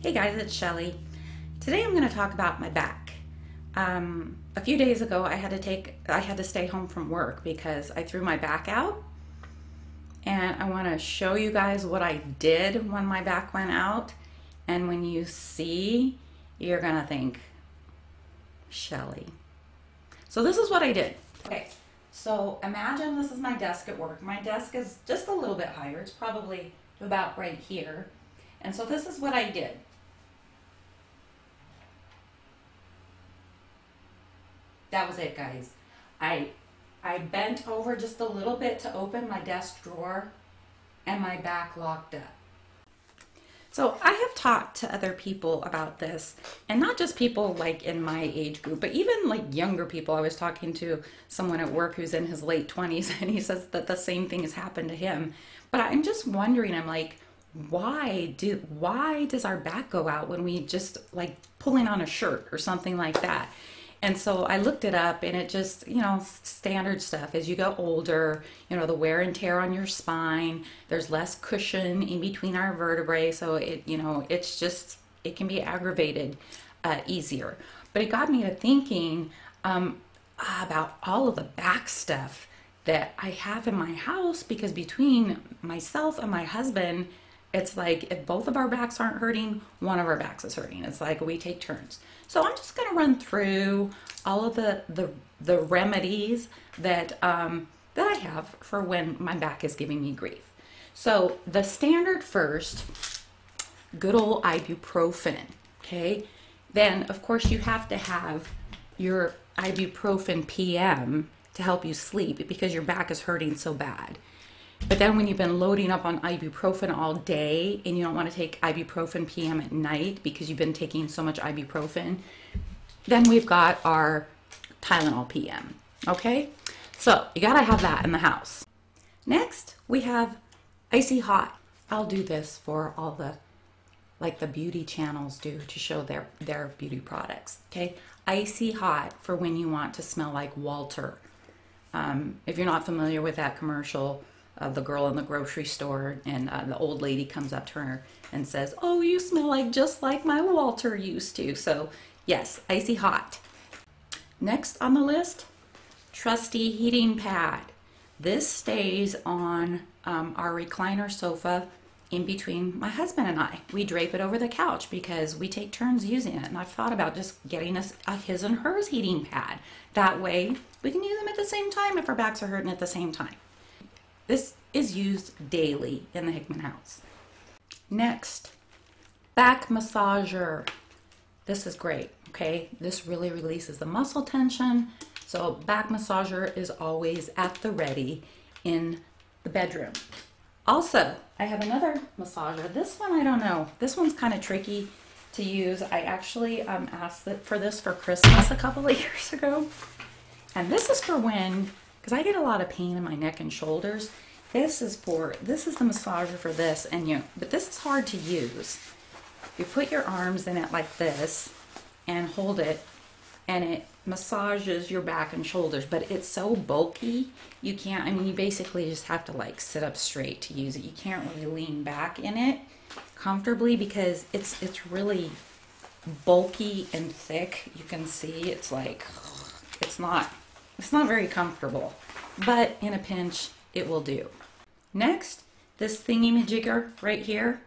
Hey guys, it's Shelly. Today I'm going to talk about my back. A few days ago I had to stay home from work because I threw my back out, and I want to show you guys what I did when my back went out. And when you see, you're gonna think, Shelly. So this is what I did. Okay, so imagine this is my desk at work. My desk is just a little bit higher. It's probably about right here. And so this is what I did. That was it, guys. I bent over just a little bit to open my desk drawer, and my back locked up. So I have talked to other people about this, and not just people like in my age group, but even like younger people. I was talking to someone at work who's in his late 20s, and he says that the same thing has happened to him. But I'm just wondering, I'm like, why does our back go out when we just like pulling on a shirt or something like that? And so I looked it up, and it just, you know, standard stuff. As you get older, you know, the wear and tear on your spine, there's less cushion in between our vertebrae. So it, you know, it's just, it can be aggravated easier. But it got me to thinking about all of the back stuff that I have in my house, because between myself and my husband, it's like if both of our backs aren't hurting, one of our backs is hurting. It's like we take turns. So I'm just going to run through all of the remedies that that I have for when my back is giving me grief. So the standard first, good old ibuprofen. Okay, then of course you have to have your ibuprofen PM to help you sleep because your back is hurting so bad. But then when you've been loading up on ibuprofen all day and you don't want to take ibuprofen PM at night because you've been taking so much ibuprofen, then we've got our Tylenol PM, okay? So you gotta have that in the house. Next, we have Icy Hot. I'll do this for all the, like the beauty channels do to show their beauty products, okay? Icy Hot for when you want to smell like Walter. If you're not familiar with that commercial, of the girl in the grocery store, and the old lady comes up to her and says, "Oh, you smell like just like my Walter used to." So yes, Icy Hot. Next on the list, trusty heating pad. This stays on our recliner sofa in between my husband and I. We drape it over the couch because we take turns using it, and I've thought about just getting us a his and hers heating pad. That way we can use them at the same time if our backs are hurting at the same time. This is used daily in the Hickman house. Next, back massager. This is great, okay? This really releases the muscle tension. So back massager is always at the ready in the bedroom. Also, I have another massager. This one, I don't know. This one's kind of tricky to use. I actually asked for this for Christmas a couple of years ago. And this is for when, because I get a lot of pain in my neck and shoulders. This is the massager for this, and but this is hard to use. You put your arms in it like this and hold it, and it massages your back and shoulders, but it's so bulky, you can't, I mean, you basically just have to like sit up straight to use it. You can't really lean back in it comfortably because it's really bulky and thick. You can see it's like, it's not very comfortable, but in a pinch, it will do. Next, this thingy-majigger right here.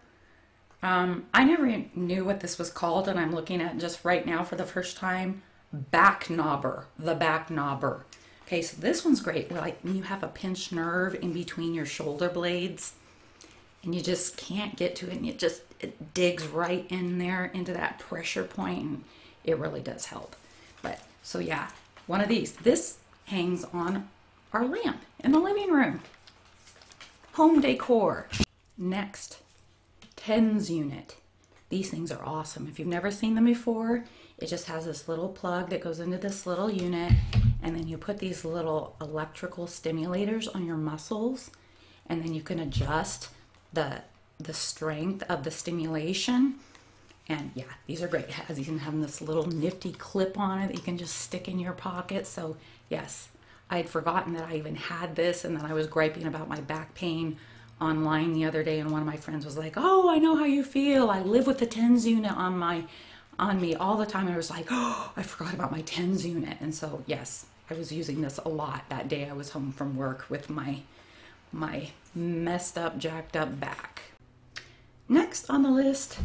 I never knew what this was called, and I'm looking at just right now for the first time, back knobber, the back knobber. Okay, so this one's great. Like when you have a pinched nerve in between your shoulder blades, and you just can't get to it, and it digs right in there into that pressure point, and it really does help. But, so yeah, one of these. This hangs on our lamp in the living room. Home decor. Next, TENS unit. These things are awesome. If you've never seen them before, it just has this little plug that goes into this little unit, and then you put these little electrical stimulators on your muscles, and then you can adjust the strength of the stimulation. And yeah, these are great. You can have this little nifty clip on it that you can just stick in your pocket. So yes, I had forgotten that I even had this, and then I was griping about my back pain online the other day, and one of my friends was like, oh, I know how you feel. I live with the TENS unit on me all the time. And I was like, oh, I forgot about my TENS unit. And so, yes, I was using this a lot that day. I was home from work with my messed up, jacked up back. Next on the list,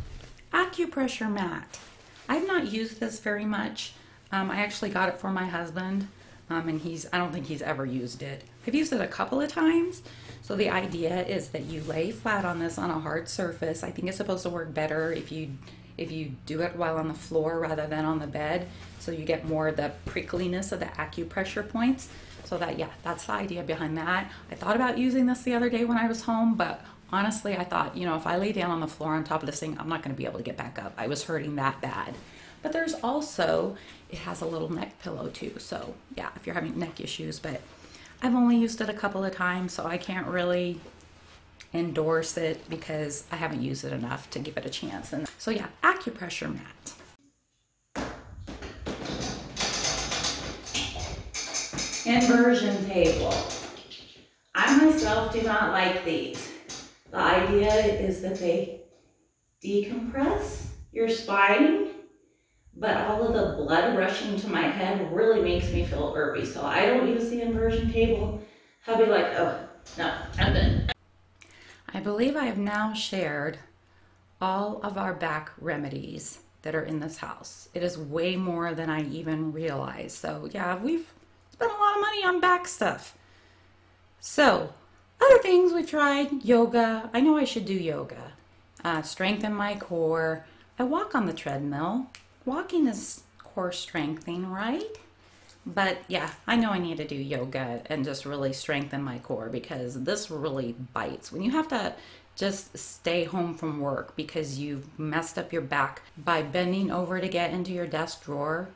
acupressure mat. I've not used this very much. I actually got it for my husband, and I don't think he's ever used it. I've used it a couple of times. So the idea is that you lay flat on this on a hard surface. I think it's supposed to work better if you do it while on the floor rather than on the bed, so you get more of the prickliness of the acupressure points. So that, yeah, that's the idea behind that. I thought about using this the other day when I was home, but honestly, I thought, if I lay down on the floor on top of this thing, I'm not going to be able to get back up. I was hurting that bad. But there's also, it has a little neck pillow too. So yeah, if you're having neck issues, but I've only used it a couple of times, so I can't really endorse it because I haven't used it enough to give it a chance. And so yeah, acupressure mat. Inversion table. I myself do not like these. The idea is that they decompress your spine, but all of the blood rushing to my head really makes me feel irby, so I don't use the inversion table. I'll be like, oh, no, I'm done. I believe I have now shared all of our back remedies that are in this house. It is way more than I even realized. So yeah, we've spent a lot of money on back stuff. So other things we've tried, yoga. I know I should do yoga. Strengthen my core. I walk on the treadmill. Walking is core strengthening, right? But yeah, I know I need to do yoga and just really strengthen my core because this really bites. When you have to just stay home from work because you've messed up your back by bending over to get into your desk drawer,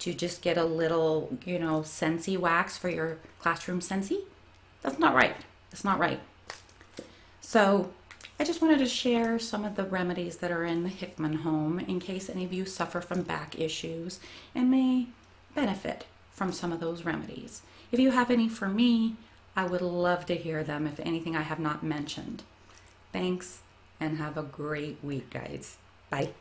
to just get a little, Scentsy wax for your classroom Scentsy. That's not right. It's not right. So I just wanted to share some of the remedies that are in the Hickman home in case any of you suffer from back issues and may benefit from some of those remedies. If you have any for me, I would love to hear them if anything I have not mentioned. Thanks, and have a great week, guys. Bye.